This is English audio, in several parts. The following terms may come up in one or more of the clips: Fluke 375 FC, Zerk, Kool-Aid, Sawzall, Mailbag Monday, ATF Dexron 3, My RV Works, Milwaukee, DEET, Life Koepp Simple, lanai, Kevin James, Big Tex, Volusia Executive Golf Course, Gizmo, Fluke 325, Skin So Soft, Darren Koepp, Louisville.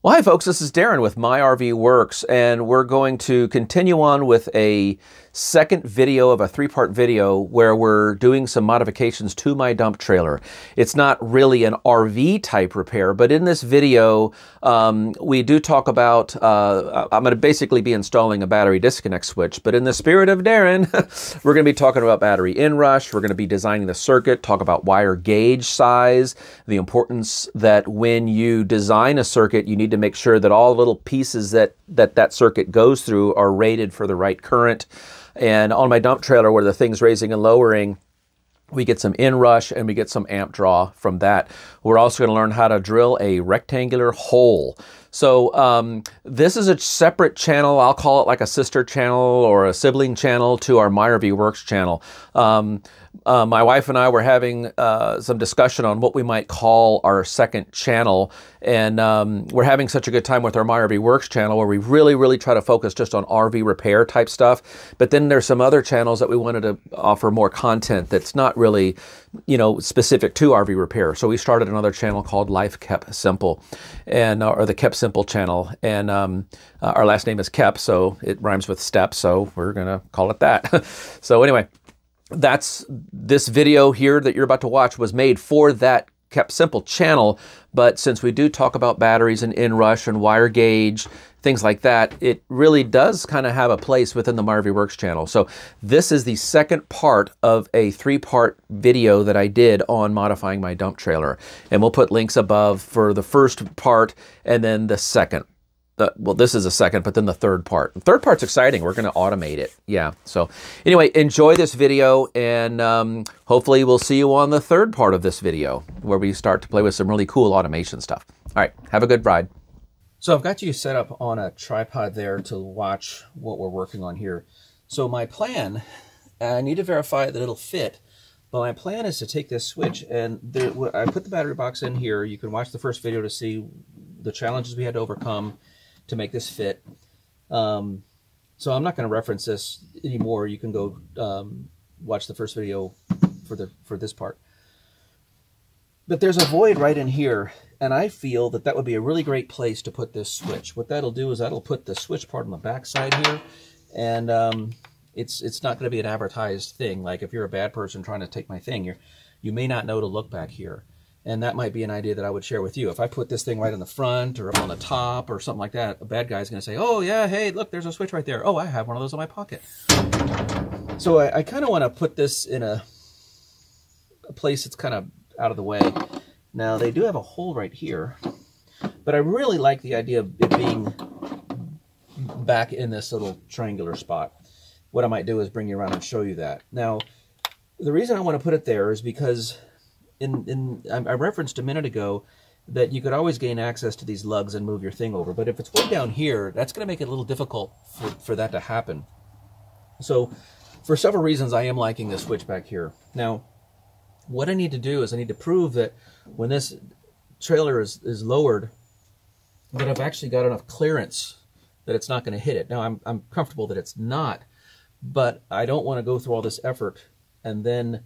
Well, hi folks, this is Darren with My RV Works, and we're going to continue on with a second video of a three-part video where we're doing some modifications to my dump trailer. It's not really an RV type repair, but in this video, we do talk about, I'm going to basically be installing a battery disconnect switch, but in the spirit of Darren, we're going to be talking about battery inrush, we're going to be designing the circuit, talk about wire gauge size, the importance that when you design a circuit, you need to make sure that all little pieces that circuit goes through are rated for the right current. And on my dump trailer where the thing's raising and lowering, we get some inrush and we get some amp draw from that. We're also going to learn how to drill a rectangular hole. So this is a separate channel. I'll call it like a sister channel or a sibling channel to our My RV Works channel. My wife and I were having some discussion on what we might call our second channel, and we're having such a good time with our My RV Works channel where we really try to focus just on RV repair type stuff. But then there's some other channels that we wanted to offer more content that's not really, you know, specific to RV repair. So we started another channel called Life Kept Simple, and or the Kept Simple channel. And our last name is Kept, so it rhymes with step, so we're gonna call it that. So anyway, that's this video here that you're about to watch was made for that Kept Simple channel. But since we do talk about batteries and inrush and wire gauge, things like that, it really does kind of have a place within the My RV Works channel. So this is the second part of a three-part video that I did on modifying my dump trailer. And we'll put links above for the first part and then the second. Well, this is a second, but then the third part. The third part's exciting. We're going to automate it. Yeah. So anyway, enjoy this video, and hopefully we'll see you on the third part of this video where we start to play with some really cool automation stuff. All right. Have a good ride. So I've got you set up on a tripod there to watch what we're working on here. So my plan, I need to verify that it'll fit, but my plan is to take this switch and I put the battery box in here. You can watch the first video to see the challenges we had to overcome to make this fit. So I'm not going to reference this anymore. You can go watch the first video for this part. But there's a void right in here, and I feel that that would be a really great place to put this switch. What that'll do is that'll put the switch part on the back side here, and it's not going to be an advertised thing. Like if you're a bad person trying to take my thing, you may not know to look back here. And that might be an idea that I would share with you. If I put this thing right on the front or up on the top or something like that, a bad guy's going to say, oh, yeah, hey, look, there's a switch right there. Oh, I have one of those in my pocket. So I kind of want to put this in a place that's kind of out of the way. Now, they do have a hole right here, but I really like the idea of it being back in this little triangular spot. What I might do is bring you around and show you that. Now, the reason I want to put it there is because I referenced a minute ago that you could always gain access to these lugs and move your thing over. But if it's way down here, that's going to make it a little difficult for that to happen. So for several reasons, I am liking this switch back here. Now, what I need to do is I need to prove that when this trailer is lowered, that I've actually got enough clearance that it's not going to hit it. Now, I'm comfortable that it's not, but I don't want to go through all this effort and then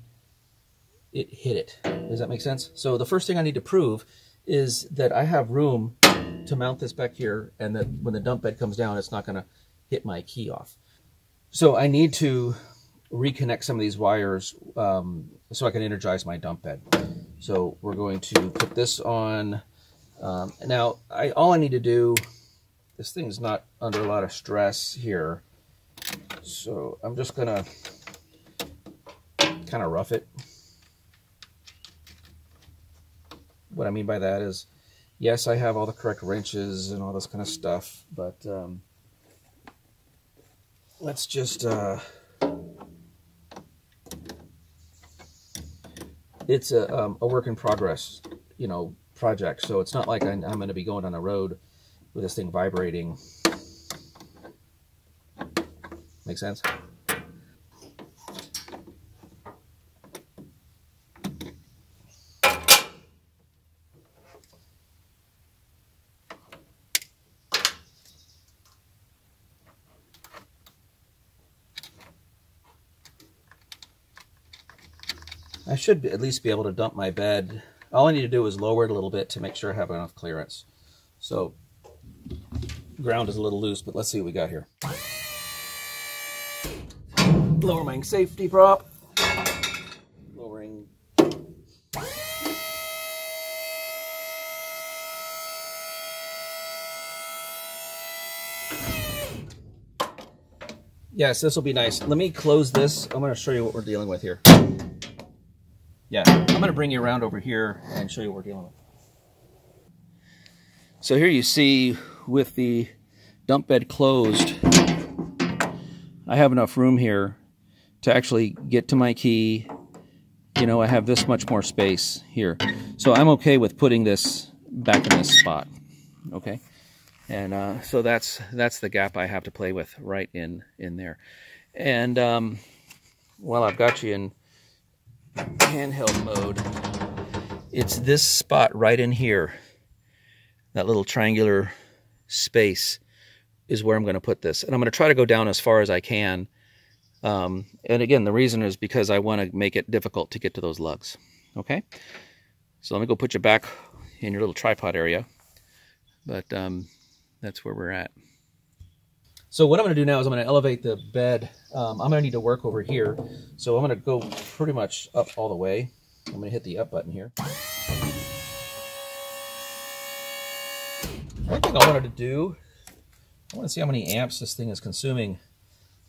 it hit it. Does that make sense? So the first thing I need to prove is that I have room to mount this back here, and that when the dump bed comes down, it's not going to hit my key off. So I need to reconnect some of these wires so I can energize my dump bed. So we're going to put this on. Now, all I need to do, this thing's not under a lot of stress here, so I'm just going to kind of rough it. What I mean by that is, yes, I have all the correct wrenches and all this kind of stuff, but let's just, it's a work in progress, you know, project. So it's not like I'm going to be going on the road with this thing vibrating. Make sense? I should at least be able to dump my bed. All I need to do is lower it a little bit to make sure I have enough clearance. So ground is a little loose, but let's see what we got here. Lowering safety prop. Lowering. Yes, this will be nice. Let me close this. I'm going to show you what we're dealing with here. Yeah, I'm going to bring you around over here and show you what we're dealing with. So here you see with the dump bed closed, I have enough room here to actually get to my key. You know, I have this much more space here. So I'm okay with putting this back in this spot, okay? And so that's the gap I have to play with right in there. And while I've got you in handheld mode, it's this spot right in here, that little triangular space is where I'm going to put this. And I'm going to try to go down as far as I can. And again, the reason is because I want to make it difficult to get to those lugs. Okay? So let me go put you back in your little tripod area. But that's where we're at. So what I'm going to do now is I'm going to elevate the bed. I'm going to need to work over here. So I'm going to go pretty much up all the way. I'm going to hit the up button here. One thing I wanted to do, I want to see how many amps this thing is consuming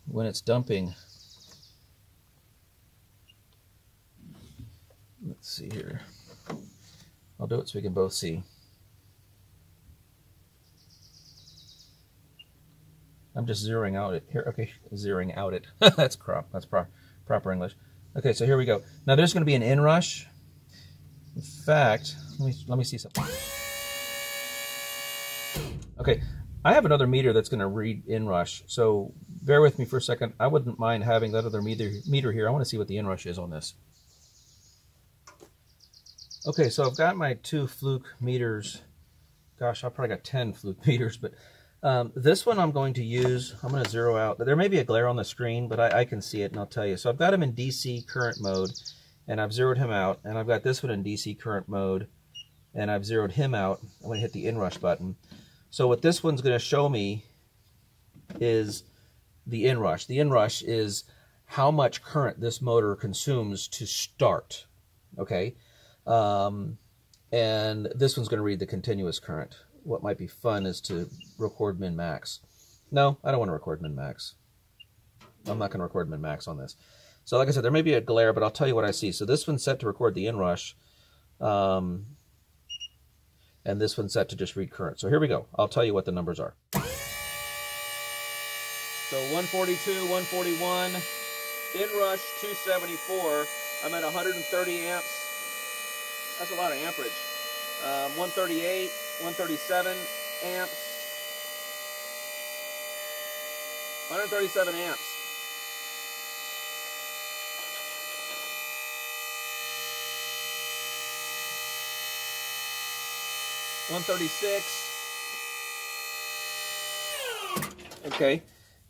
when it's dumping. Let's see here. I'll do it so we can both see. I'm just zeroing out it here. Okay, zeroing out it. That's crop. That's proper English. Okay, so here we go. Now there's going to be an inrush. In fact, let me see something. Okay, I have another meter that's going to read inrush, so bear with me for a second. I wouldn't mind having that other meter here. I want to see what the inrush is on this. Okay, so I've got my two Fluke meters. Gosh, I've probably got 10 Fluke meters, but this one I'm going to use. I'm going to zero out. There may be a glare on the screen, but I can see it, and I'll tell you. So I've got him in DC current mode, and I've zeroed him out, and I've got this one in DC current mode, and I've zeroed him out. I'm going to hit the inrush button. So what this one's going to show me is the inrush. The inrush is how much current this motor consumes to start, okay? And this one's going to read the continuous current. What might be fun is to record min-max. No, I don't want to record min-max. I'm not going to record min-max on this. So like I said, there may be a glare, but I'll tell you what I see. So this one's set to record the inrush. And this one's set to just read current. So here we go. I'll tell you what the numbers are. So 142, 141, inrush 274. I'm at 130 amps. That's a lot of amperage. 138, 137 amps. 137 amps. Okay,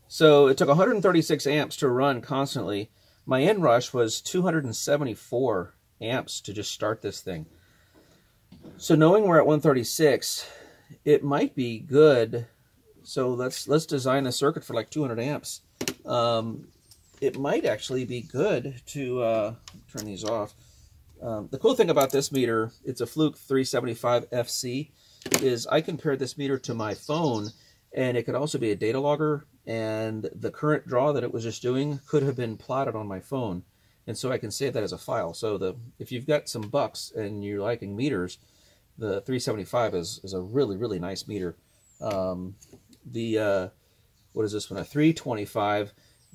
so it took 136 amps to run constantly. My inrush was 274 amps to just start this thing. So knowing we're at 136, it might be good. So let's design a circuit for like 200 amps. It might actually be good to turn these off. The cool thing about this meter, it's a Fluke 375 FC, is I compared this meter to my phone, and it could also be a data logger, and the current draw that it was just doing could have been plotted on my phone, and so I can save that as a file. So if you've got some bucks and you're liking meters, the 375 is a really, really nice meter. What is this one, a 325?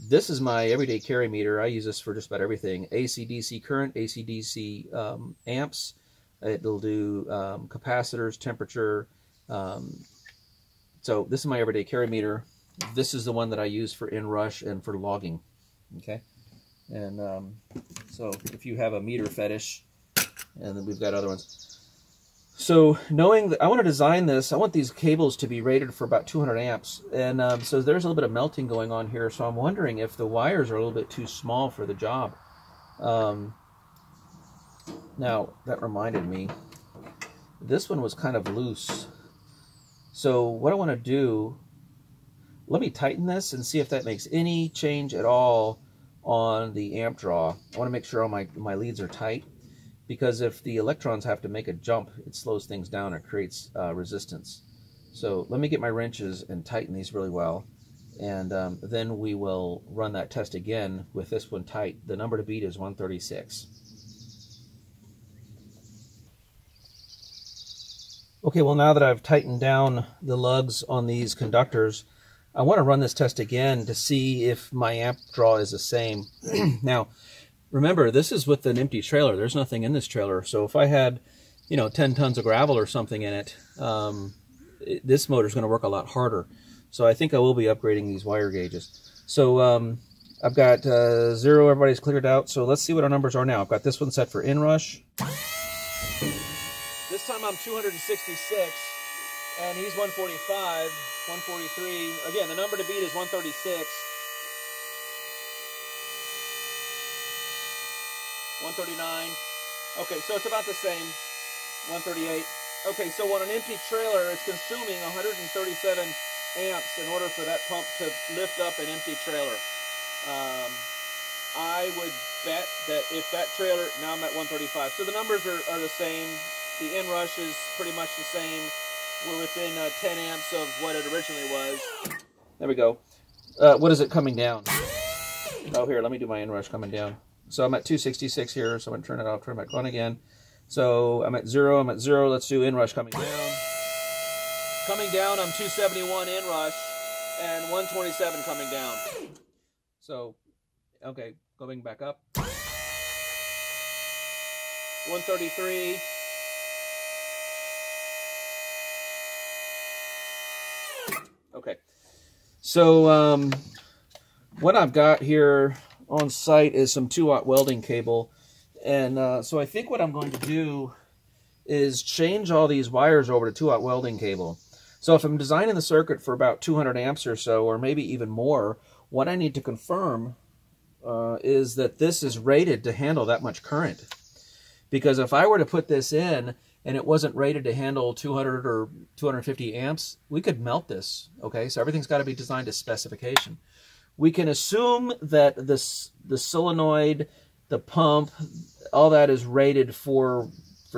This is my everyday carry meter. I use this for just about everything. AC/DC current, AC/DC amps. It'll do capacitors, temperature. So this is my everyday carry meter. This is the one that I use for inrush and for logging. Okay. And so if you have a meter fetish, and then we've got other ones. So knowing that I want to design this, I want these cables to be rated for about 200 amps. And so there's a little bit of melting going on here. So I'm wondering if the wires are a little bit too small for the job. Now that reminded me, this one was kind of loose. So what I want to do, let me tighten this and see if that makes any change at all on the amp draw. I want to make sure all my leads are tight, because if the electrons have to make a jump, it slows things down or creates resistance. So let me get my wrenches and tighten these really well, and then we will run that test again with this one tight. The number to beat is 136. Okay, well, now that I've tightened down the lugs on these conductors, I want to run this test again to see if my amp draw is the same. Now, remember, this is with an empty trailer. There's nothing in this trailer. So if I had, 10 tons of gravel or something in it, this motor is going to work a lot harder. So I think I will be upgrading these wire gauges. So I've got zero, everybody's cleared out. So let's see what our numbers are now. I've got this one set for inrush. This time I'm 266, and he's 145, 143. Again, the number to beat is 136. 139. Okay, so it's about the same. 138. Okay, so on an empty trailer, it's consuming 137 amps in order for that pump to lift up an empty trailer. I would bet that if that trailer, now I'm at 135. So the numbers are the same. The inrush is pretty much the same. We're within 10 amps of what it originally was. There we go. What is it coming down? Oh, here, let me do my inrush coming down. So I'm at 266 here, so I'm going to turn it off, turn it back on again. So I'm at zero, let's do inrush coming down. Coming down, I'm 271 inrush, and 127 coming down. So, okay, going back up. 133. 133. Okay, so what I've got here on site is some 2-aught welding cable, and so I think what I'm going to do is change all these wires over to 2-aught welding cable. So if I'm designing the circuit for about 200 amps or so, or maybe even more, what I need to confirm is that this is rated to handle that much current. Because if I were to put this in and it wasn't rated to handle 200 or 250 amps, we could melt this, okay? So everything's got to be designed to specification. We can assume that the solenoid, the pump, all that is rated for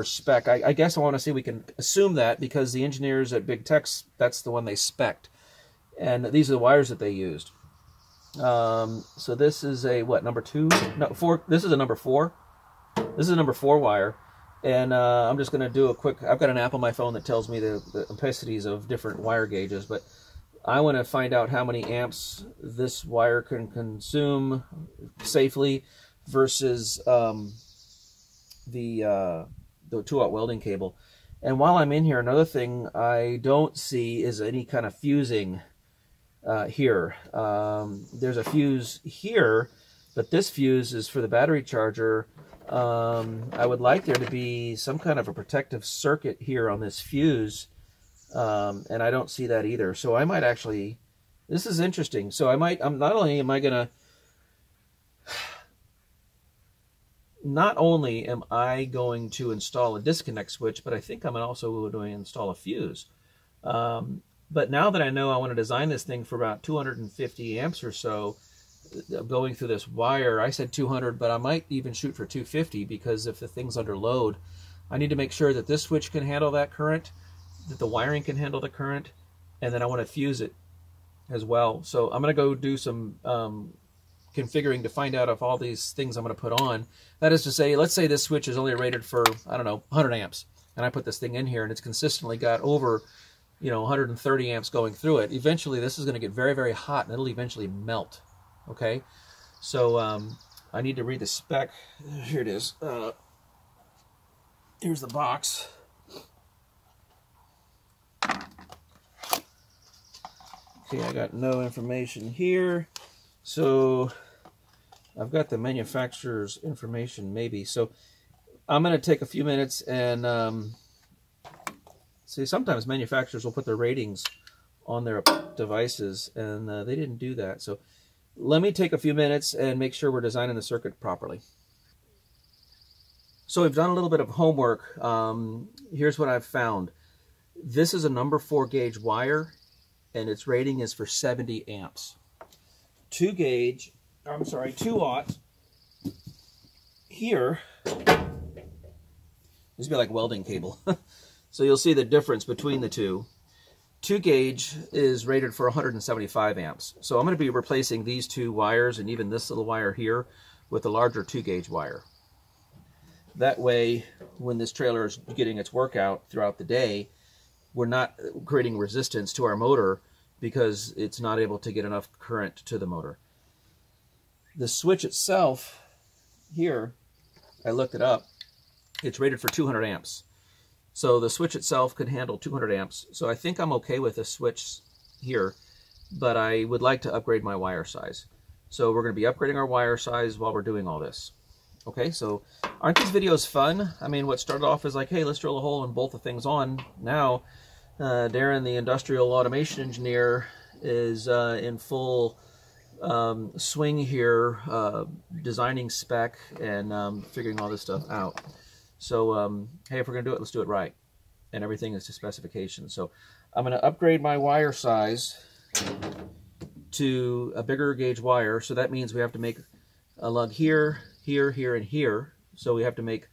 spec. I guess I want to say we can assume that, because the engineers at Big Tex, that's the one they spec'd. And these are the wires that they used. So this is a, what, number 2? No, 4. This is a number 4. This is a number 4 wire. And I'm just going to do a quick, I've got an app on my phone that tells me the opacities of different wire gauges, but I want to find out how many amps this wire can consume safely versus the 2-aught welding cable. And while I'm in here, another thing I don't see is any kind of fusing here. There's a fuse here, but this fuse is for the battery charger. I would like there to be some kind of a protective circuit here on this fuse, and I don't see that either. So I might actually, this is interesting. So I might, not only am I going to install a disconnect switch, but I think I'm also going to install a fuse. But now that I know I want to design this thing for about 250 amps or so, going through this wire, I said 200, but I might even shoot for 250, because if the thing's under load, I need to make sure that this switch can handle that current, that the wiring can handle the current, and then I want to fuse it as well. So I'm going to go do some configuring to find out if all these things I'm going to put on. That is to say, let's say this switch is only rated for, I don't know, 100 amps, and I put this thing in here, and it's consistently got over, 130 amps going through it. Eventually, this is going to get very, very hot, and it'll eventually melt. Okay, so I need to read the spec. Here it is. Here's the box. Okay, I got no information here. So I've got the manufacturer's information, maybe. So I'm going to take a few minutes and see, sometimes manufacturers will put their ratings on their devices, and they didn't do that. So let me take a few minutes and make sure we're designing the circuit properly. So we've done a little bit of homework. Here's what I've found. This is a number 4 gauge wire, and its rating is for 70 amps. 2 aught. Here, this would be like welding cable. So you'll see the difference between the two. 2 gauge is rated for 175 amps. So I'm going to be replacing these two wires and even this little wire here with a larger 2 gauge wire. That way, when this trailer is getting its workout throughout the day, we're not creating resistance to our motor because it's not able to get enough current to the motor. The switch itself here, I looked it up, it's rated for 200 amps. So the switch itself could handle 200 amps. So I think I'm okay with the switch here, but I would like to upgrade my wire size. So we're going to be upgrading our wire size while we're doing all this. Okay, so aren't these videos fun? I mean, what started off as like, hey, let's drill a hole and bolt the things on. Now, Darren, the industrial automation engineer, is in full swing here, designing spec and figuring all this stuff out. So, hey, if we're going to do it, let's do it right. And everything is to specification. So I'm going to upgrade my wire size to a bigger gauge wire. So that means we have to make a lug here, here, here, and here. So we have to make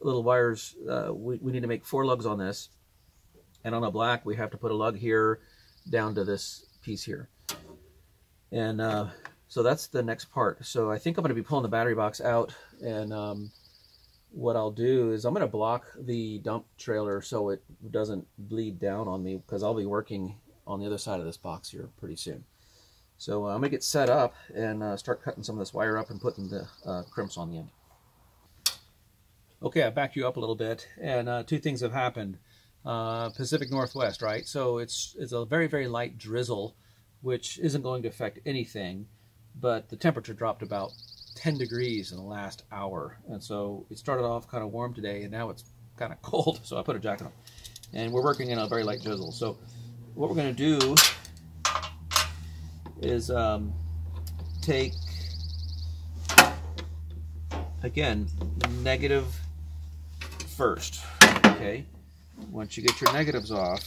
little wires. We need to make 4 lugs on this. And on the black, we have to put a lug here down to this piece here. And so that's the next part. So I think I'm going to be pulling the battery box out. And what I'll do is I'm going to block the dump trailer so it doesn't bleed down on me, because I'll be working on the other side of this box here pretty soon. So I'm going to get set up and start cutting some of this wire up and putting the crimps on the end. Okay, I backed you up a little bit, and 2 things have happened. Pacific Northwest, right? So it's a very, very light drizzle, which isn't going to affect anything, but the temperature dropped about 10 degrees in the last hour. And so it started off kind of warm today, and now it's kind of cold, so I put a jacket on. And we're working in a very light drizzle. So what we're going to do is take, again, negative first, okay? Once you get your negatives off,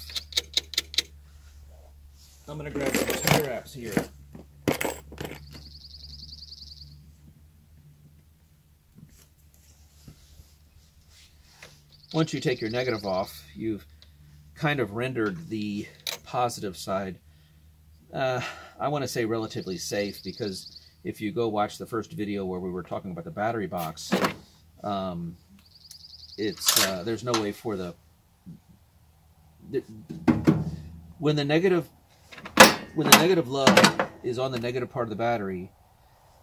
I'm gonna grab some tie wraps here. Once you take your negative off, you've kind of rendered the positive side, I want to say relatively safe, because if you go watch the first video where we were talking about the battery box, there's no way for when the negative lug is on the negative part of the battery,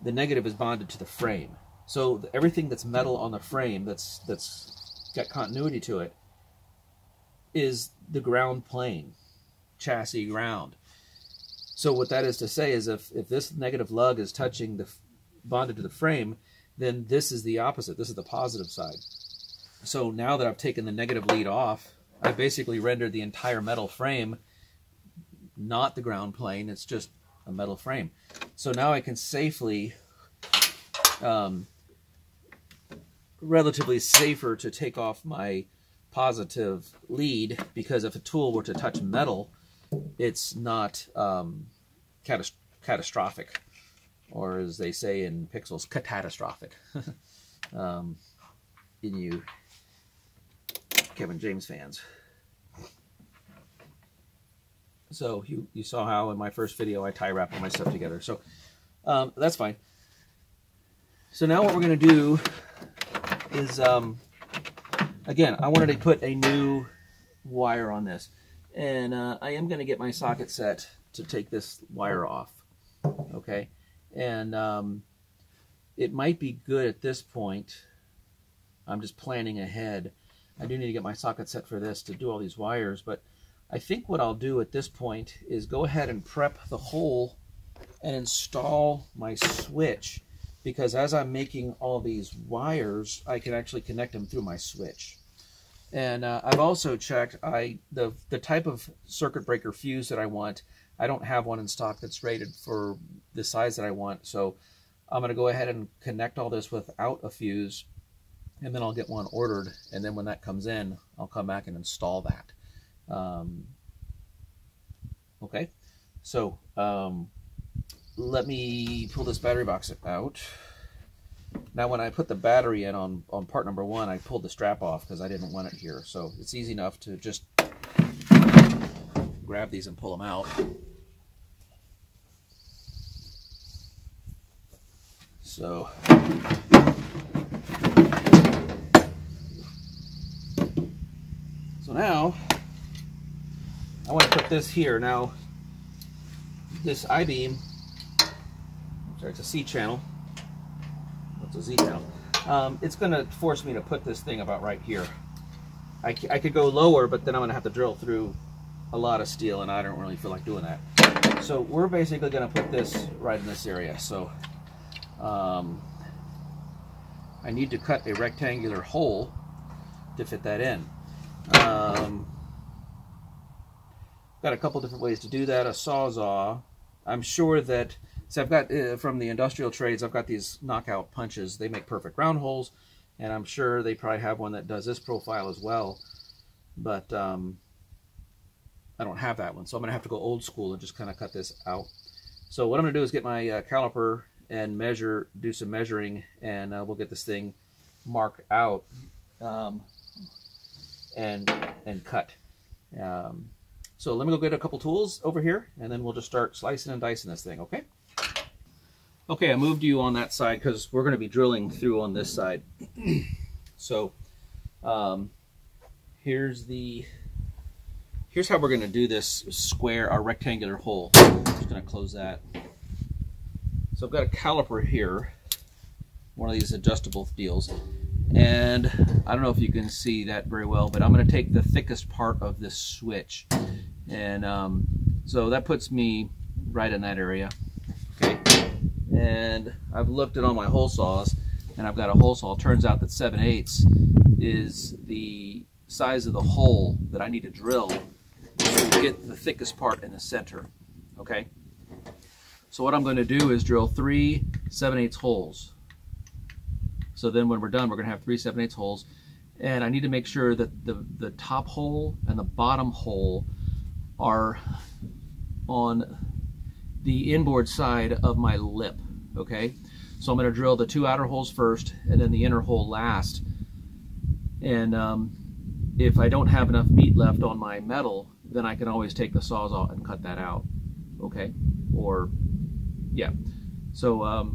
the negative is bonded to the frame. So everything that's metal on the frame that's got continuity to it is the ground plane, chassis ground. So what that is to say is if this negative lug is touching the bonded to the frame, then this is the opposite. This is the positive side. So now that I've taken the negative lead off, I basically rendered the entire metal frame not the ground plane. It's just a metal frame. So now I can safely, relatively safer to take off my positive lead, because if a tool were to touch metal, it's not catastrophic, or as they say in pixels, catastrophic. In you Kevin James fans. So you saw how in my first video I tie wrapped all my stuff together. So that's fine. So now what we're going to do is, again, I wanted to put a new wire on this. And I am going to get my socket set to take this wire off, okay? And it might be good at this point. I'm just planning ahead. I do need to get my socket set for this to do all these wires, but I think what I'll do at this point is go ahead and prep the hole and install my switch, because as I'm making all these wires, I can actually connect them through my switch. And I've also checked the type of circuit breaker fuse that I want. I don't have one in stock that's rated for the size that I want. So I'm going to go ahead and connect all this without a fuse, and then I'll get one ordered. And then when that comes in, I'll come back and install that. Okay, so let me pull this battery box out. Now when I put the battery in on part number one, I pulled the strap off because I didn't want it here. So it's easy enough to just grab these and pull them out. So now I want to put this here. Now this I-beam, sorry, it's a C channel. It's a Z channel. It's going to force me to put this thing about right here. I could go lower, but then I'm going to have to drill through a lot of steel, and I don't really feel like doing that. So we're basically going to put this right in this area. So I need to cut a rectangular hole to fit that in. Got a couple different ways to do that. A sawzall. I'm sure that, so I've got, from the industrial trades, I've got these knockout punches. They make perfect round holes, and I'm sure they probably have one that does this profile as well. But I don't have that one, so I'm going to have to go old school and just kind of cut this out. So what I'm going to do is get my caliper and measure, do some measuring, and we'll get this thing marked out. And cut. So let me go get a couple tools over here, and then we'll just start slicing and dicing this thing, okay? Okay, I moved you on that side because we're going to be drilling through on this side. So here's how we're going to do this square, our rectangular hole. I'm just going to close that. So I've got a caliper here, one of these adjustable deals. And I don't know if you can see that very well, but I'm going to take the thickest part of this switch, and so that puts me right in that area. Okay, and I've looked at all my hole saws, and I've got a hole saw. It turns out that 7/8 is the size of the hole that I need to drill to get the thickest part in the center. Okay, so what I'm going to do is drill 3 7/8 holes. So then when we're done, we're going to have 3 7/8 holes. And I need to make sure that the top hole and the bottom hole are on the inboard side of my lip, okay? So I'm going to drill the 2 outer holes first and then the inner hole last. And if I don't have enough meat left on my metal, then I can always take the sawzall and cut that out, okay? Or, yeah. So,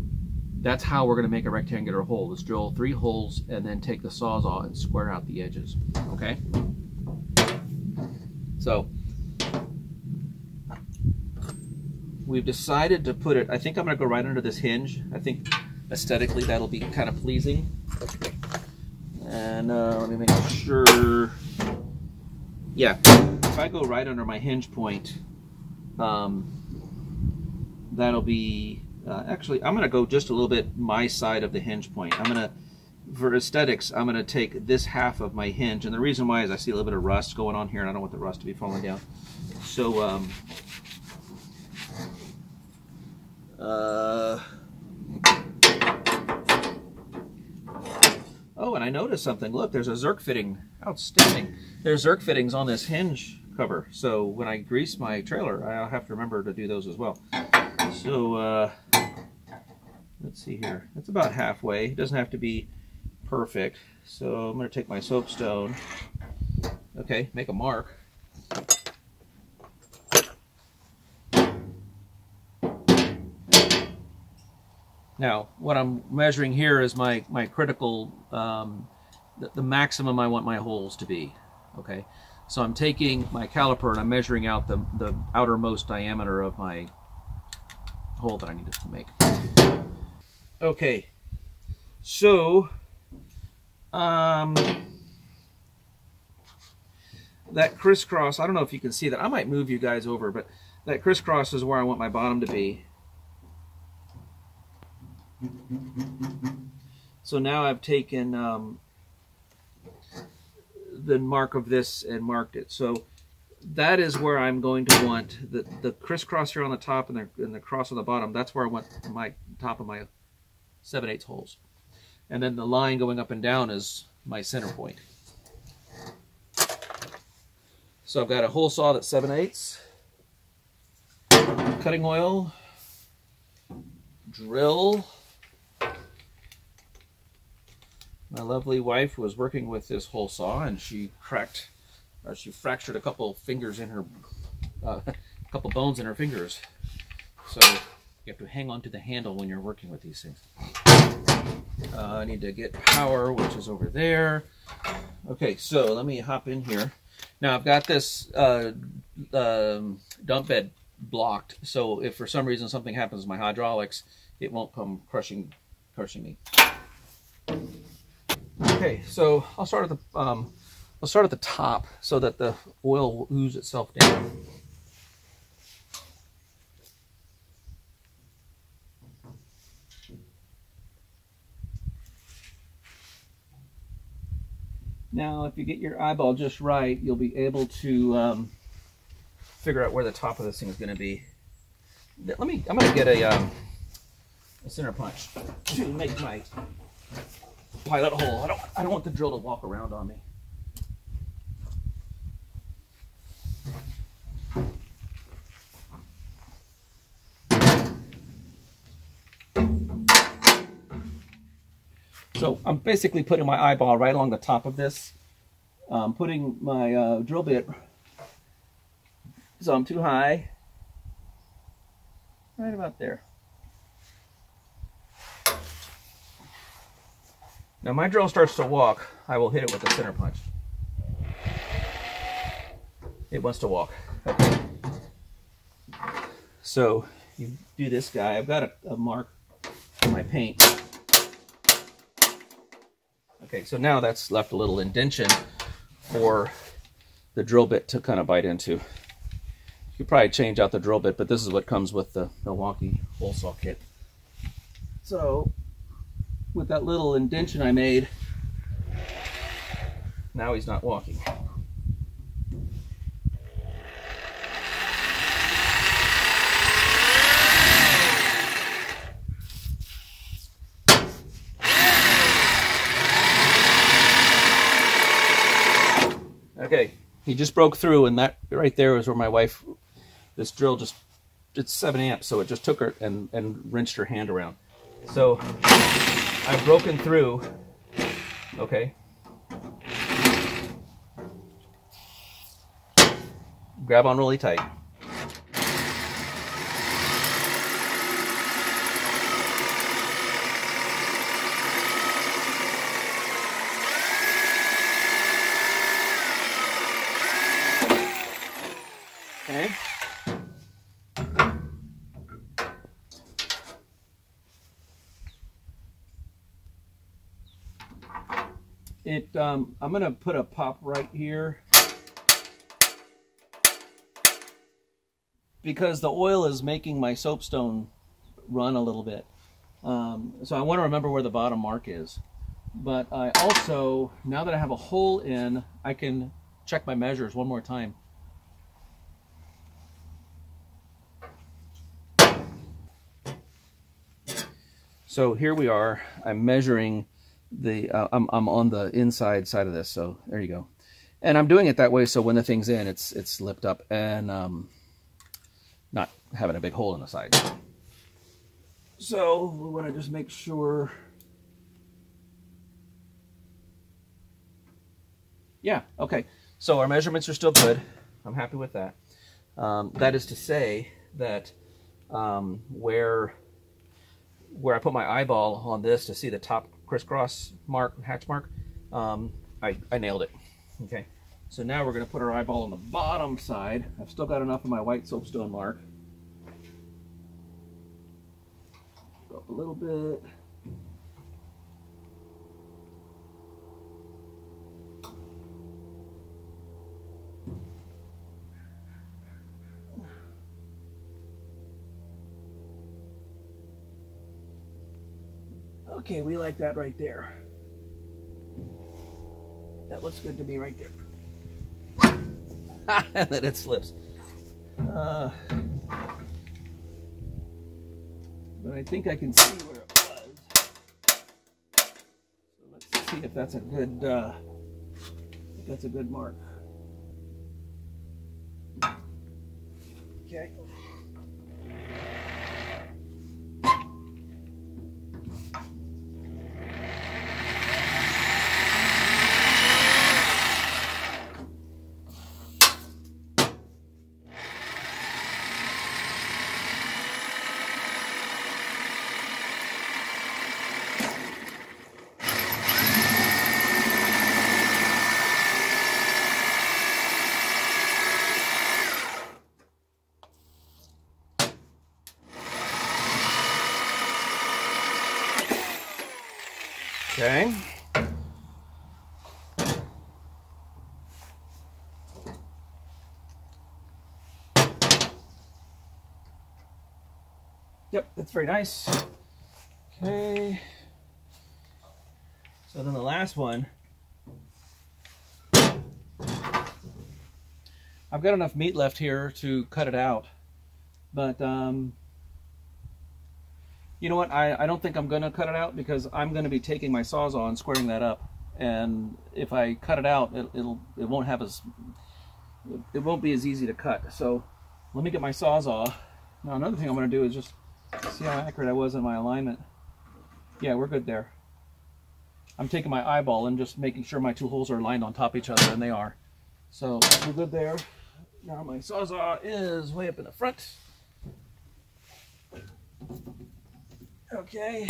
that's how we're going to make a rectangular hole. Let's drill 3 holes and then take the sawzall and square out the edges. Okay? So, we've decided to put it, I think I'm going to go right under this hinge. I think aesthetically that'll be kind of pleasing. And let me make sure, yeah, if I go right under my hinge point, that'll be, actually, I'm going to go just a little bit my side of the hinge point. I'm going to, for aesthetics, I'm going to take this half of my hinge. And the reason why is I see a little bit of rust going on here, and I don't want the rust to be falling down. So, oh, and I noticed something. Look, there's a zerk fitting. Outstanding. There's zerk fittings on this hinge cover. So when I grease my trailer, I'll have to remember to do those as well. So, let's see here. It's about halfway. It doesn't have to be perfect. So I'm going to take my soapstone. Okay, make a mark. Now, what I'm measuring here is my critical, the maximum I want my holes to be. Okay, so I'm taking my caliper and I'm measuring out the outermost diameter of my hole that I needed to make. Okay, so that crisscross, I don't know if you can see that. I might move you guys over, but that crisscross is where I want my bottom to be. So now I've taken the mark of this and marked it. So that is where I'm going to want the crisscross here on the top and the cross on the bottom. That's where I want my top of my 7/8 holes. And then the line going up and down is my center point. So I've got a hole saw that's 7/8, cutting oil, drill. My lovely wife was working with this hole saw, and she cracked, or she fractured a couple fingers in her, a couple bones in her fingers. So you have to hang on to the handle when you're working with these things. I need to get power, which is over there. Okay, so let me hop in here. Now I've got this dump bed blocked, so if for some reason something happens to my hydraulics, it won't come crushing me. Okay, so I'll start at the top so that the oil will ooze itself down. Now, if you get your eyeball just right, you'll be able to figure out where the top of this thing is going to be. I'm going to get a center punch to make my pilot hole. I don't want the drill to walk around on me. So I'm basically putting my eyeball right along the top of this. I'm putting my drill bit, so I'm too high, right about there. Now my drill starts to walk, I will hit it with a center punch. It wants to walk. Okay. So you do this guy. I've got a mark for my paint. Okay, so now that's left a little indention for the drill bit to kind of bite into. You could probably change out the drill bit, but this is what comes with the Milwaukee hole saw kit. So with that little indention I made, now he's not walking. Okay, he just broke through, and that right there is where my wife, this drill just, it's 7 amps, so it just took her and wrenched her hand around. So I've broken through, okay. Grab on really tight. Okay. It, I'm going to put a pop right here because the oil is making my soapstone run a little bit. So I want to remember where the bottom mark is. But I also, now that I have a hole in, I can check my measures one more time. So here we are, I'm measuring the, I'm on the inside side of this, so there you go. And I'm doing it that way so when the thing's in, it's lipped up and not having a big hole in the side. So we want to just make sure, yeah, okay. So our measurements are still good, I'm happy with that. That is to say that where I put my eyeball on this to see the top crisscross mark, hatch mark, I nailed it. Okay, so now we're gonna put our eyeball on the bottom side. I've still got enough of my white soapstone mark. Go up a little bit. Okay, we like that right there. That looks good to me right there. And then it slips. But I think I can see where it was. So let's see if that's a good mark. Okay. Okay. Yep, that's very nice. Okay. So then the last one. I've got enough meat left here to cut it out, but you know what, I don't think I'm going to cut it out because I'm going to be taking my Sawzall and squaring that up. And if I cut it out, it won't be as easy to cut. So let me get my Sawzall. Now another thing I'm going to do is just see how accurate I was in my alignment. Yeah, we're good there. I'm taking my eyeball and just making sure my two holes are aligned on top of each other, and they are. So we're good there. Now my Sawzall is way up in the front. Okay.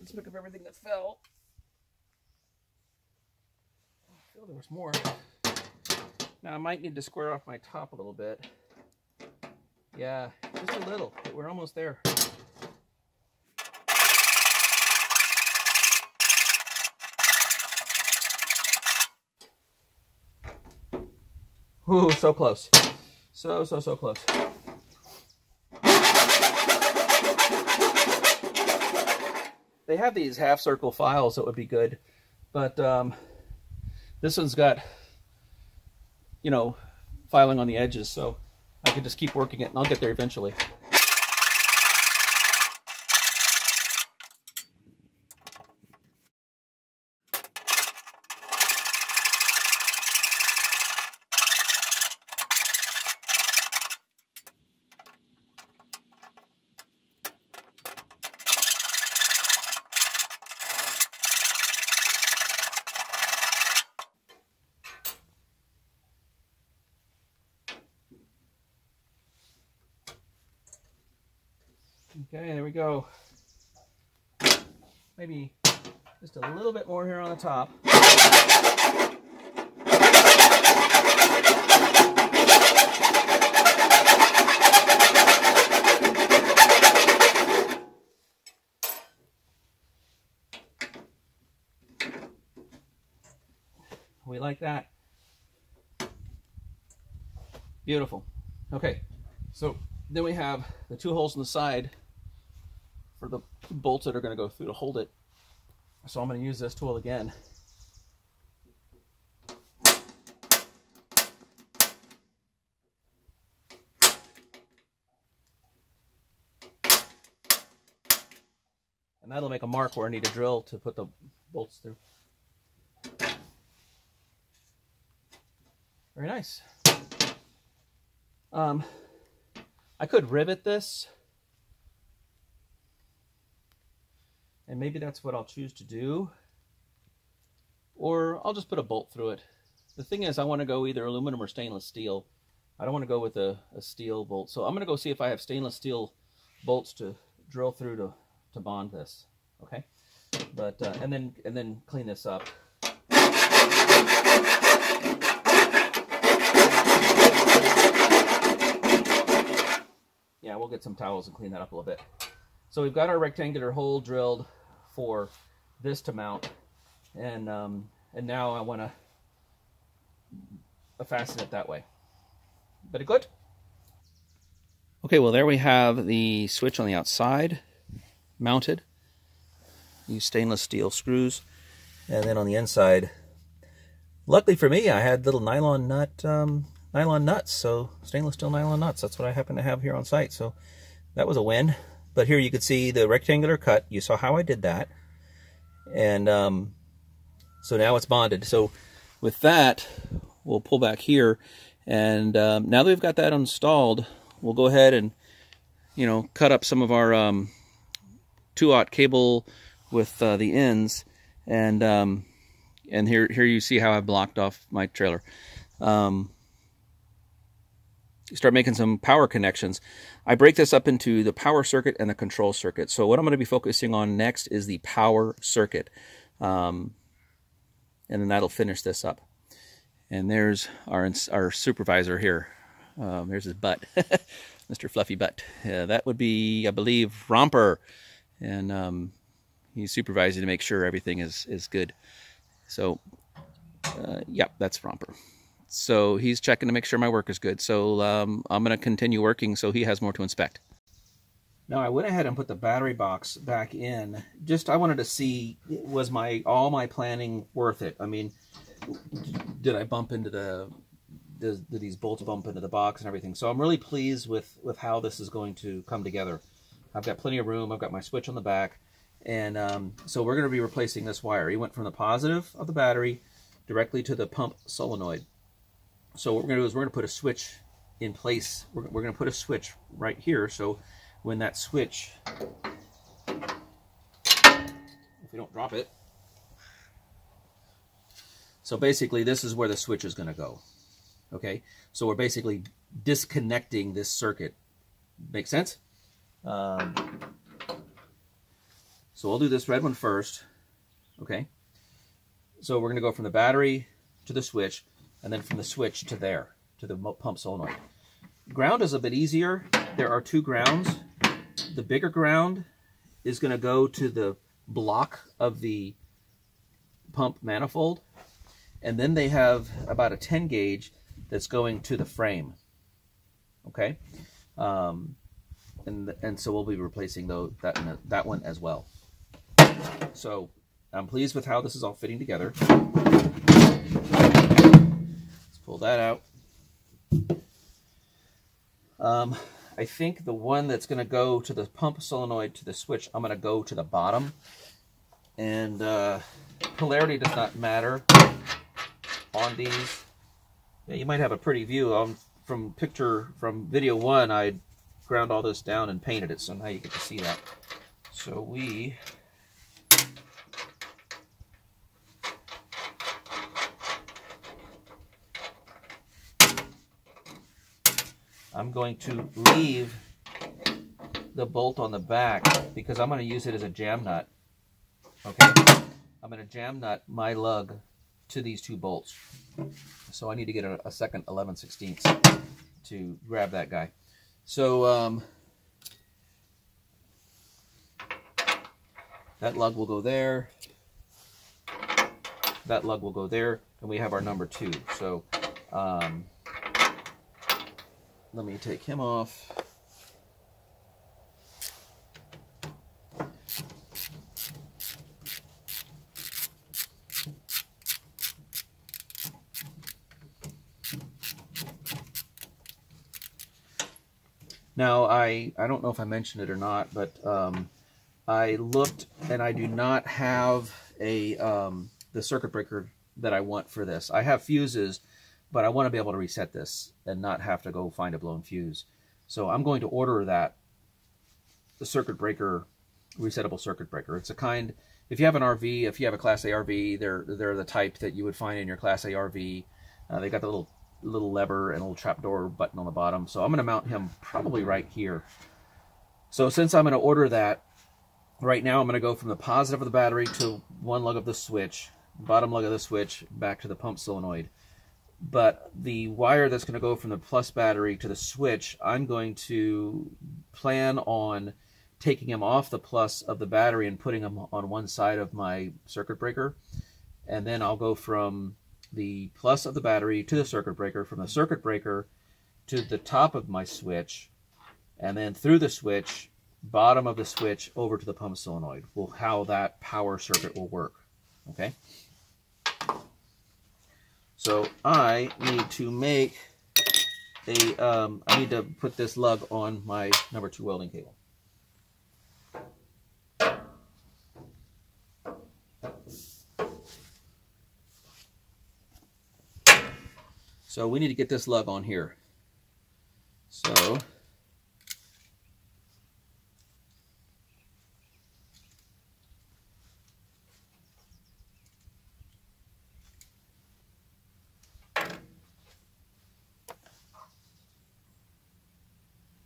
Let's pick up everything that fell. I feel there was more. Now I might need to square off my top a little bit. Yeah, just a little. But we're almost there. Ooh, so close. So close. They have these half circle files that would be good, but this one's got, you know, filing on the edges, so I could just keep working it and I'll get there eventually. Okay, there we go. Maybe just a little bit more here on the top. We like that. Beautiful. Okay, so then we have the two holes in the side for the bolts that are going to go through to hold it. So I'm going to use this tool again. And that'll make a mark where I need a drill to put the bolts through. Very nice. I could rivet this. And maybe that's what I'll choose to do. Or I'll just put a bolt through it. The thing is, I want to go either aluminum or stainless steel. I don't want to go with a steel bolt. So I'm going to go see if I have stainless steel bolts to drill through to bond this, okay? But and then clean this up. Yeah, we'll get some towels and clean that up a little bit. So we've got our rectangular hole drilled for this to mount, and now I want to fasten it that way. Very good. Okay, well there we have the switch on the outside mounted. These stainless steel screws, and then on the inside. Luckily for me, I had little nylon nuts, so stainless steel nylon nuts. That's what I happen to have here on site, so that was a win. But here you could see the rectangular cut. You saw how I did that, and so now it's bonded. So with that, we'll pull back here, and now that we've got that installed, we'll go ahead and cut up some of our 2/0 cable with the ends, and here you see how I blocked off my trailer. Start making some power connections. I break this up into the power circuit and the control circuit. So what I'm going to be focusing on next is the power circuit. And then that'll finish this up. And there's our supervisor here. There's his butt, Mr. Fluffy Butt. Yeah, that would be, I believe, Romper. And he's supervising to make sure everything is good. So, yeah, that's Romper. So he's checking to make sure my work is good. So I'm going to continue working so he has more to inspect. Now I went ahead and put the battery box back in. Just I wanted to see, was all my planning worth it? I mean, did I bump into did these bolts bump into the box and everything? So I'm really pleased with how this is going to come together. I've got plenty of room. I've got my switch on the back. And so we're going to be replacing this wire. He went from the positive of the battery directly to the pump solenoid. So what we're going to do is we're going to put a switch in place. We're going to put a switch right here. So when that switch, if we don't drop it. So basically this is where the switch is going to go. Okay. So we're basically disconnecting this circuit. Make sense? So we'll do this red one first. Okay. So we're going to go from the battery to the switch. And then from the switch to there, to the pump solenoid. Ground is a bit easier. There are two grounds. The bigger ground is going to go to the block of the pump manifold. And then they have about a 10 gauge that's going to the frame. Okay? And so we'll be replacing that one as well. So I'm pleased with how this is all fitting together. Pull that out. I think the one that's going to go to the pump solenoid to the switch, I'm going to go to the bottom. And polarity does not matter on these. Yeah, you might have a pretty view. From video one, I ground all this down and painted it, so now you get to see that. So we... I'm going to leave the bolt on the back because I'm going to use it as a jam nut. Okay, I'm going to jam nut my lug to these two bolts. So I need to get a second 11/16 to grab that guy. So that lug will go there. That lug will go there, and we have our number two. So. Let me take him off. Now, I don't know if I mentioned it or not, but I looked and I do not have the circuit breaker that I want for this. I have fuses. But I want to be able to reset this and not have to go find a blown fuse. So I'm going to order that, the circuit breaker, resettable circuit breaker. It's a kind, if you have an RV, if you have a Class A RV, they're the type that you would find in your Class A RV. They got the little lever and a little trapdoor button on the bottom. So I'm going to mount him probably right here. So since I'm going to order that, right now I'm going to go from the positive of the battery to one lug of the switch, bottom lug of the switch, back to the pump solenoid. But the wire that's going to go from the plus battery to the switch, I'm going to plan on taking them off the plus of the battery and putting them on one side of my circuit breaker. And then I'll go from the plus of the battery to the circuit breaker, from the circuit breaker to the top of my switch, and then through the switch, bottom of the switch, over to the pump solenoid. Well, how that power circuit will work, okay? So I need to make a, I need to put this lug on my number 2 welding cable. So we need to get this lug on here. So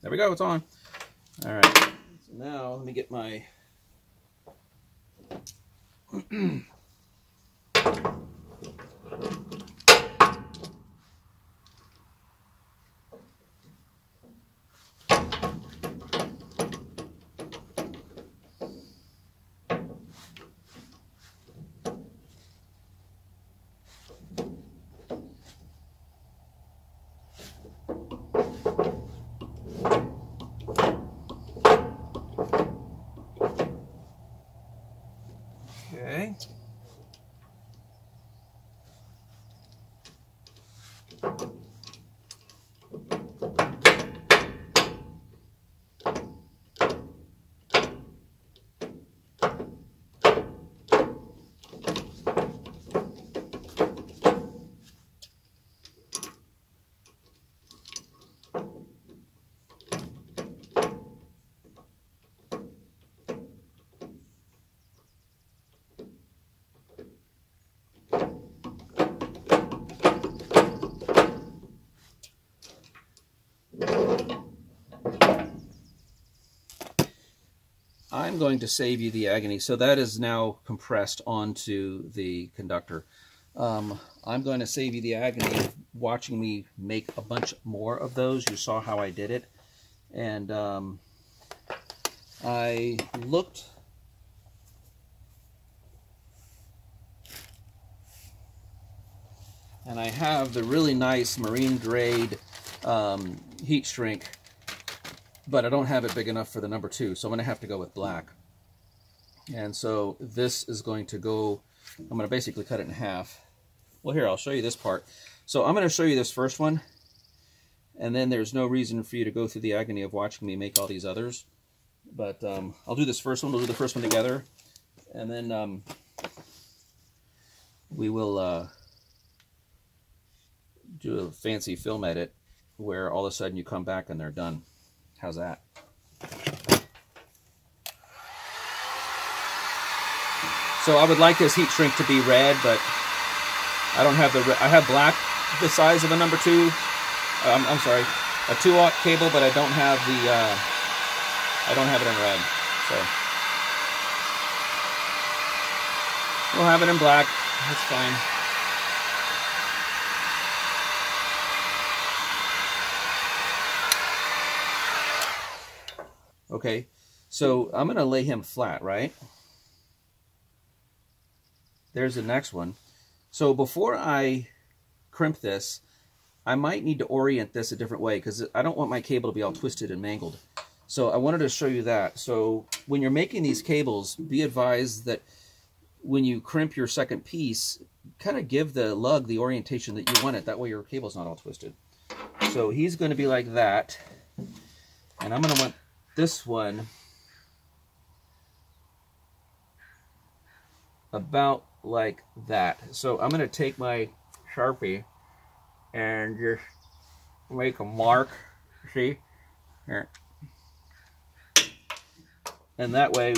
there we go, it's on. All right, so now let me get my I'm going to save you the agony. So that is now compressed onto the conductor. I'm going to save you the agony of watching me make a bunch more of those. You saw how I did it. And I looked. And I have the really nice marine grade heat shrink, but I don't have it big enough for the number 2, so I'm going to have to go with black. And so this is going to go, I'm going to basically cut it in half. Well, here, I'll show you this part. So I'm going to show you this first one, and then there's no reason for you to go through the agony of watching me make all these others. But I'll do this first one, we'll do the first one together, and then we will do a fancy film edit where all of a sudden you come back and they're done. How's that? So I would like this heat shrink to be red, but I don't have the red. I have black, the size of a number 2. I'm sorry, a 2-aught cable, but I don't have the. I don't have it in red, so we'll have it in black. That's fine. Okay, so I'm going to lay him flat, right? There's the next one. So before I crimp this, I might need to orient this a different way because I don't want my cable to be all twisted and mangled. So I wanted to show you that. So when you're making these cables, be advised that when you crimp your second piece, kind of give the lug the orientation that you want it. That way your cable's not all twisted. So he's going to be like that. And I'm going to want this one about like that. So I'm going to take my Sharpie and just make a mark, see? Here. And that way,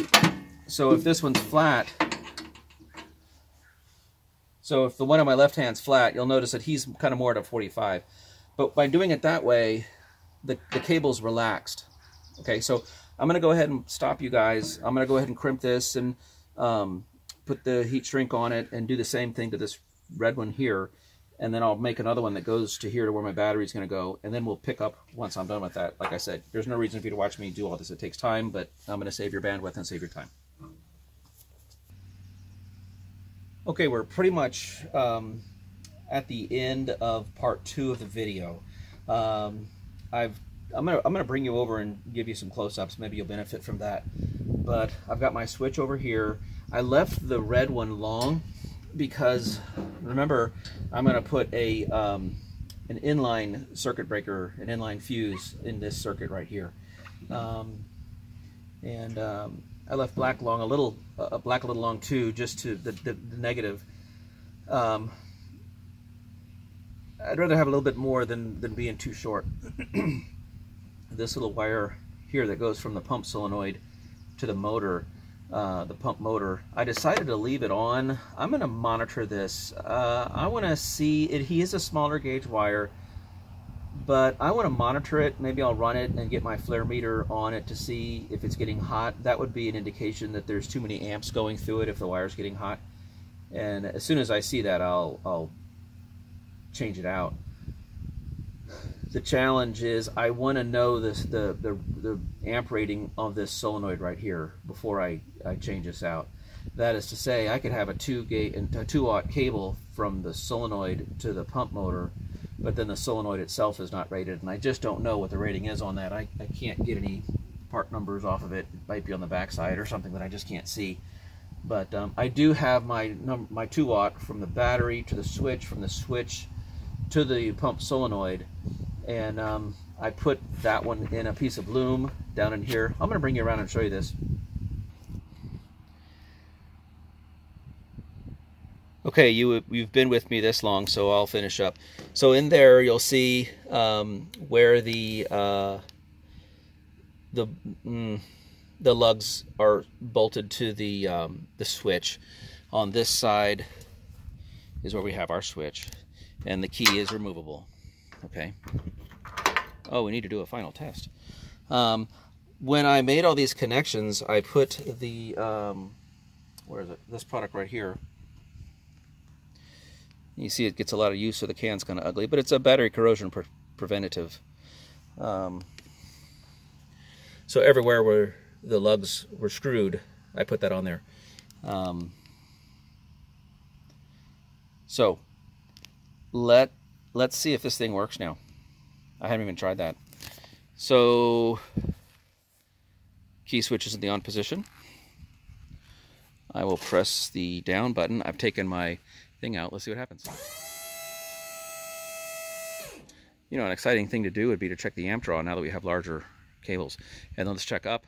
so if this one's flat, so if the one on my left hand's flat, you'll notice that he's kind of more at a 45. But by doing it that way, the cable's relaxed. Okay, so I'm going to go ahead and stop you guys. I'm going to go ahead and crimp this and put the heat shrink on it and do the same thing to this red one here. And then I'll make another one that goes to here to where my battery's going to go. And then we'll pick up once I'm done with that. Like I said, there's no reason for you to watch me do all this. It takes time, but I'm going to save your bandwidth and save your time. Okay, we're pretty much at the end of part two of the video. I'm gonna bring you over and give you some close-ups. Maybe you'll benefit from that. But I've got my switch over here. I left the red one long because remember, I'm gonna put a an inline circuit breaker, an inline fuse in this circuit right here. I left black long a little, black a little long too, just to the negative. I'd rather have a little bit more than being too short. This little wire here that goes from the pump solenoid to the motor, the pump motor, I decided to leave it on. I'm going to monitor this. I want to see it. He is a smaller gauge wire, but I want to monitor it. Maybe I'll run it and get my flare meter on it to see if it's getting hot. That would be an indication that there's too many amps going through it if the wire's getting hot. And as soon as I see that, I'll change it out. The challenge is I want to know this, the amp rating of this solenoid right here before I change this out. That is to say, I could have a 2 aught cable from the solenoid to the pump motor, but then the solenoid itself is not rated, and I just don't know what the rating is on that. I can't get any part numbers off of it. It might be on the backside or something that I just can't see. But I do have my 2 aught from the battery to the switch, from the switch to the pump solenoid, and I put that one in a piece of loom down in here. I'm going to bring you around and show you this. Okay, you've been with me this long, so I'll finish up. So in there you'll see where the lugs are bolted to the switch. On this side is where we have our switch. And the key is removable. Okay. Oh, we need to do a final test. When I made all these connections, I put the where is it? This product right here. You see, it gets a lot of use, so the can's kind of ugly, but it's a battery corrosion preventative. So everywhere where the lugs were screwed, I put that on there. So. Let's see if this thing works now. I haven't even tried that. So key switch is in the on position. I will press the down button. I've taken my thing out. Let's see what happens. You know, an exciting thing to do would be to check the amp draw now that we have larger cables. And let's check up.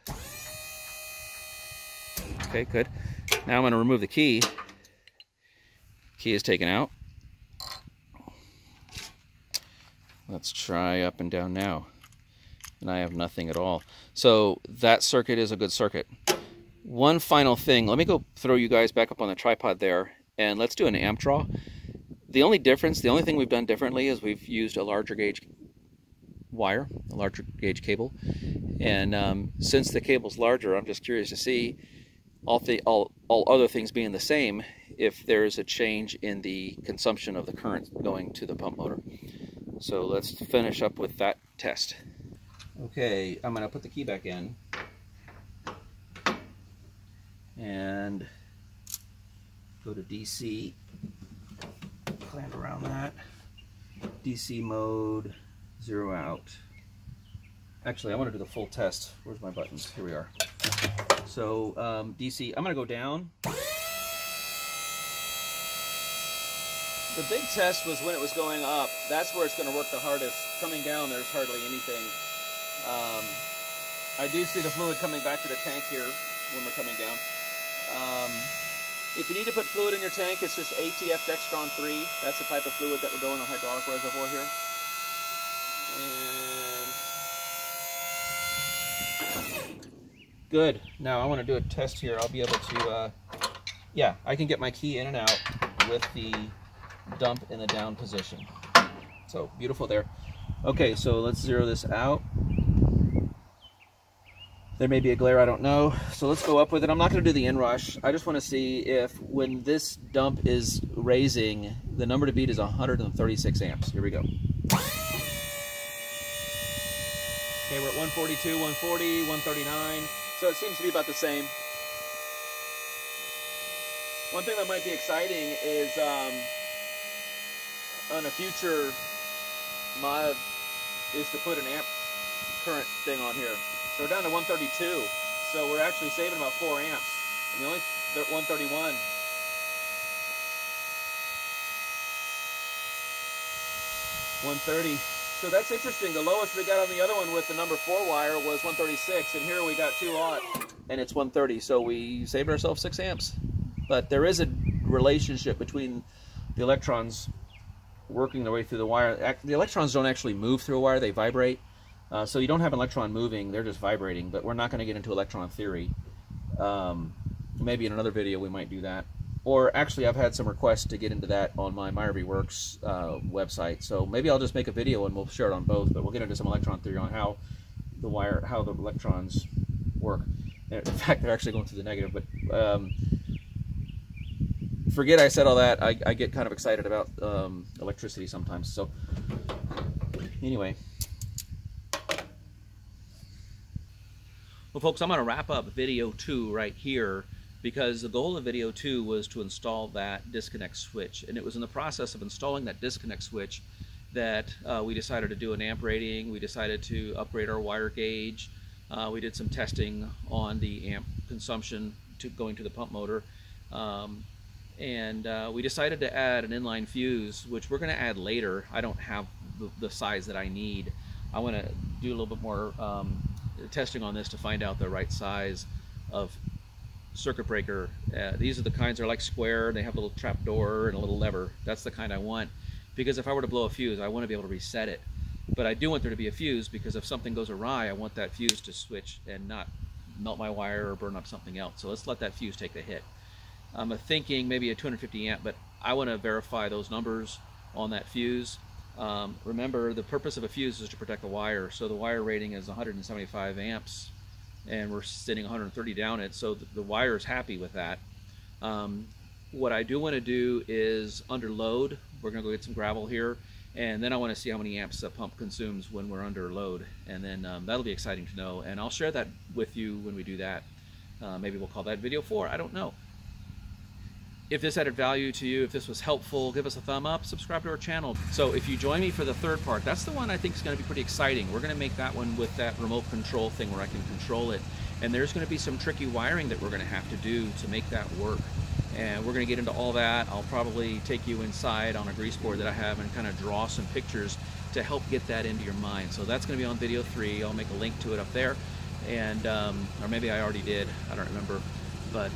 Okay, good. Now I'm going to remove the key. Key is taken out. Let's try up and down now. And I have nothing at all. So that circuit is a good circuit. One final thing. Let me go throw you guys back up on the tripod there. And let's do an amp draw. The only difference, the only thing we've done differently is we've used a larger gauge wire, a larger gauge cable. And since the cable's larger, I'm just curious to see, all other things being the same, if there's a change in the consumption of the current going to the pump motor. So let's finish up with that test. Okay, I'm going to put the key back in. And go to DC. Clamp around that. DC mode, 0 out. Actually, I want to do the full test. Where's my buttons? Here we are. So DC, I'm going to go down. The big test was when it was going up. That's where it's going to work the hardest. Coming down, there's hardly anything. I do see the fluid coming back to the tank here when we're coming down. If you need to put fluid in your tank, it's just ATF Dexron 3. That's the type of fluid that would go in a hydraulic reservoir here. And good. Now I want to do a test here. I'll be able to, yeah, I can get my key in and out with the dump in the down position. So beautiful there. Okay, so let's zero this out. There may be a glare, I don't know. So let's go up with it. I'm not going to do the end rush. I just want to see if when this dump is raising, the number to beat is 136 amps. Here we go. Okay, we're at 142, 140, 139. So it seems to be about the same. One thing that might be exciting is on a future mod is to put an amp current thing on here. So we're down to 132, so we're actually saving about 4 amps. And the only, they're at 131. So that's interesting. The lowest we got on the other one with the number 4 wire was 136, and here we got 2 aught, and it's 130. So we saved ourselves 6 amps. But there is a relationship between the electrons working their way through the wire. The electrons don't actually move through a wire, they vibrate. So you don't have an electron moving, they're just vibrating, but we're not going to get into electron theory. Maybe in another video we might do that. Or actually I've had some requests to get into that on my RV Works website. So maybe I'll just make a video and we'll share it on both, but we'll get into some electron theory on how the wire, how the electrons work. In fact, they're actually going through the negative, but forget I said all that. I get kind of excited about electricity sometimes. So anyway. Well, folks, I'm going to wrap up video 2 right here because the goal of video 2 was to install that disconnect switch, and it was in the process of installing that disconnect switch that we decided to do an amp rating, we decided to upgrade our wire gauge, we did some testing on the amp consumption to going to the pump motor, and we decided to add an inline fuse, which we're going to add later. I don't have the size that I need. I want to do a little bit more testing on this to find out the right size of circuit breaker. These are the kinds that are like square, they have a little trap door and a little lever. That's the kind I want, because if I were to blow a fuse, I want to be able to reset it. But I do want there to be a fuse, because if something goes awry, I want that fuse to switch and not melt my wire or burn up something else. So let's let that fuse take the hit. I'm thinking maybe a 250 amp, but I want to verify those numbers on that fuse. Remember, the purpose of a fuse is to protect the wire, so the wire rating is 175 amps and we're sitting 130 down it, so the wire is happy with that. What I do want to do is under load, we're going to go get some gravel here, and then I want to see how many amps the pump consumes when we're under load, and then that'll be exciting to know, and I'll share that with you when we do that. Maybe we'll call that video 4, I don't know. If this added value to you, if this was helpful, give us a thumb up, subscribe to our channel. So if you join me for the third part, that's the one I think is going to be pretty exciting. We're going to make that one with that remote control thing where I can control it. And there's going to be some tricky wiring that we're going to have to do to make that work. And we're going to get into all that. I'll probably take you inside on a grease board that I have and kind of draw some pictures to help get that into your mind. So that's going to be on video 3. I'll make a link to it up there. And, or maybe I already did, I don't remember. But,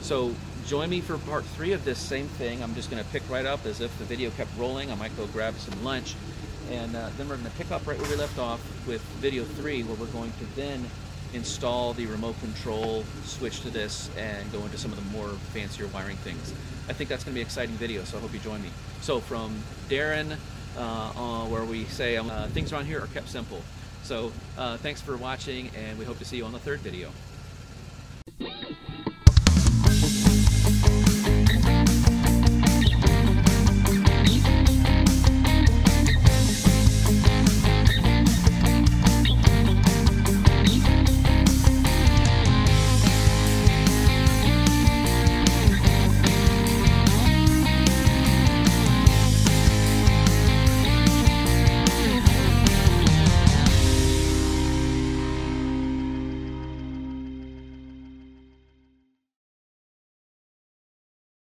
so join me for part 3 of this same thing. I'm just going to pick right up as if the video kept rolling. I might go grab some lunch, and then we're going to pick up right where we left off with video 3, where we're going to then install the remote control switch to this and go into some of the more fancier wiring things. I think that's going to be an exciting video, so I hope you join me. So from Darren, where we say things around here are kept simple. So thanks for watching, and we hope to see you on the third video.